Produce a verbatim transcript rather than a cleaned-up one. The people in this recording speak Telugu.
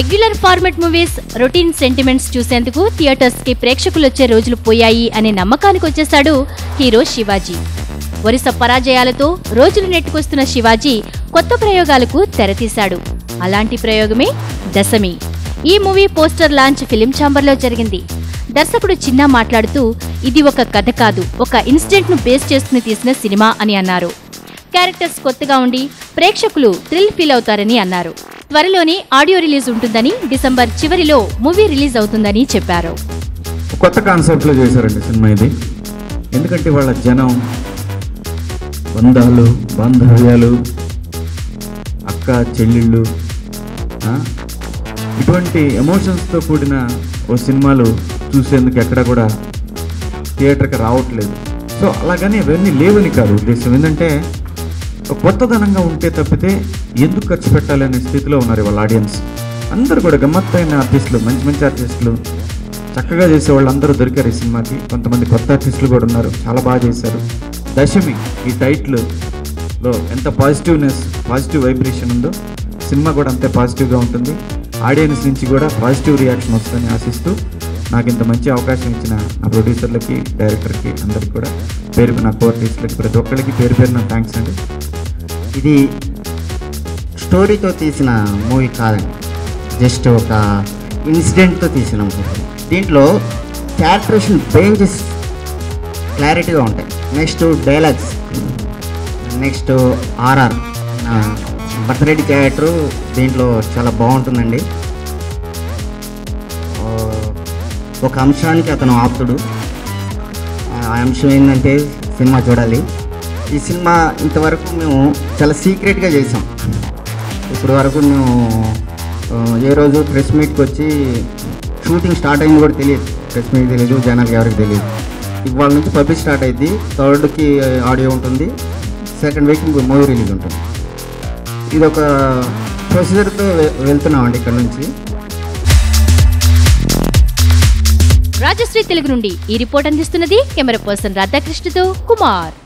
Regular format movies, routine sentiments చూసేందుకు థియేటర్స్కి ప్రేక్షకులు వచ్చే రోజులు పోయాయి అనే నమ్మకానికి వచ్చేశాడు హీరో శివాజీ. వరుస పరాజయాలతో రోజులు నెట్టుకొస్తున్న శివాజీ కొత్త ప్రయోగాలకు తెరతీశాడు. అలాంటి ప్రయోగమే దశమి. ఈ మూవీ పోస్టర్ లాంచ్ ఫిలిం ఛాంబర్లో జరిగింది. దర్శకుడు చిన్న మాట్లాడుతూ, ఇది ఒక కథ కాదు, ఒక ఇన్సిడెంట్ను బేస్ చేసుకుని తీసిన సినిమా అని అన్నారు. క్యారెక్టర్స్ కొత్తగా ఉండి ప్రేక్షకులు థ్రిల్ ఫీల్ అవుతారని అన్నారు. త్వరలోనే ఆడియో రిలీజ్ ఉంటుందని, డిసెంబర్ చివరిలో మూవీ రిలీజ్ అవుతుందని చెప్పారు. కొత్త కాన్సెప్ట్లో చేశారండి సినిమా ఇది. ఎందుకంటే వాళ్ళ జనం బంధాలు, బాంధవ్యాలు, అక్క చెల్లెళ్ళు, ఇటువంటి ఎమోషన్స్తో కూడిన ఓ సినిమాలు చూసేందుకు ఎక్కడ కూడా థియేటర్కి రావట్లేదు. సో అలాగని అవన్నీ లేవని కాదు ఉద్దేశం. ఏంటంటే కొత్తదనంగా ఉంటే తప్పితే ఎందుకు ఖర్చు పెట్టాలనే స్థితిలో ఉన్నారు వాళ్ళ ఆడియన్స్ అందరూ కూడా. గమ్మత్తైన ఆర్టిస్టులు, మంచి మంచి ఆర్టిస్టులు, చక్కగా చేసే వాళ్ళు అందరూ దొరికారు ఈ సినిమాకి. కొంతమంది కొత్త ఆర్టిస్టులు కూడా ఉన్నారు, చాలా బాగా చేశారు. దశమి ఈ టైటిల్లో ఎంత పాజిటివ్నెస్, పాజిటివ్ వైబ్రేషన్ ఉందో సినిమా కూడా అంతే పాజిటివ్గా ఉంటుంది. ఆడియన్స్ నుంచి కూడా పాజిటివ్ రియాక్షన్ వస్తుందని ఆశిస్తూ, నాకు ఇంత మంచి అవకాశం ఇచ్చిన నా ప్రొడ్యూసర్లకి, డైరెక్టర్కి, అందరికి కూడా పేరు, నా కోఆర్టిస్టులకి, ప్రతి ఒక్కరికి పేరు పేరు నా థ్యాంక్స్ అండి. ఇది స్టోరీతో తీసిన మూవీ కాదండి, జస్ట్ ఒక ఇన్సిడెంట్తో తీసిన మూవీ. దీంట్లో క్యారెక్టరేషన్ బేంజెస్ క్లారిటీగా ఉంటాయి. నెక్స్ట్ డైలాగ్స్, నెక్స్ట్ ఆర్ఆర్ బర్త్రెడ్డి క్యారెక్టర్ దీంట్లో చాలా బాగుంటుందండి. ఒక అంశానికి అతను ఆప్తుడు. ఆ అంశం ఏంటంటే సినిమా చూడాలి. ఈ సినిమా ఇంతవరకు మేము చాలా సీక్రెట్గా చేసాం. ఇప్పుడు వరకు మేము ఏ రోజు ప్రెస్ మీట్కి వచ్చి షూటింగ్ స్టార్ట్ అయింది కూడా తెలియదు, ప్రెస్ మీట్ తెలియదు, జనాలకి ఎవరికి తెలియదు. ఇవాళ నుంచి పబ్లిక్ స్టార్ట్ అయింది, థర్డ్కి ఆడియో ఉంటుంది, సెకండ్ వీక్ మూవీ రిలీజ్ ఉంటుంది. ఇది ఒక ప్రొసీజర్తో వెళ్తున్నామండి ఇక్కడ నుంచి. రాజశ్రీ తెలుగు నుండి ఈ రిపోర్ట్ అందిస్తున్నది కెమెరా పర్సన్ రాధాకృష్ణతో కుమార్.